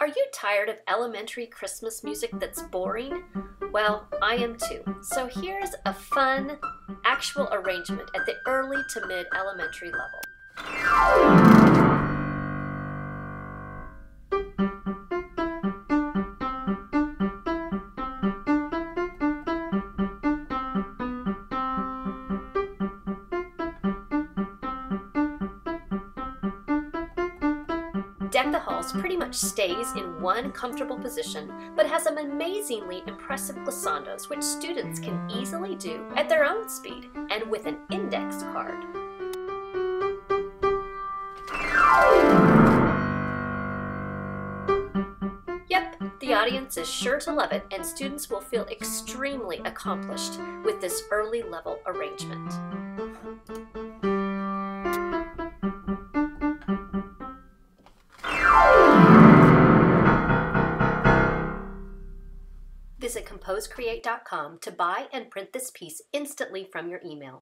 Are you tired of elementary Christmas music that's boring? Well, I am too. So here's a fun, actual arrangement at the early to mid-elementary level. Deck the Halls pretty much stays in one comfortable position, but has some amazingly impressive glissandos which students can easily do at their own speed and with an index card. Yep, the audience is sure to love it, and students will feel extremely accomplished with this early level arrangement. Visit ComposeCreate.com to buy and print this piece instantly from your email.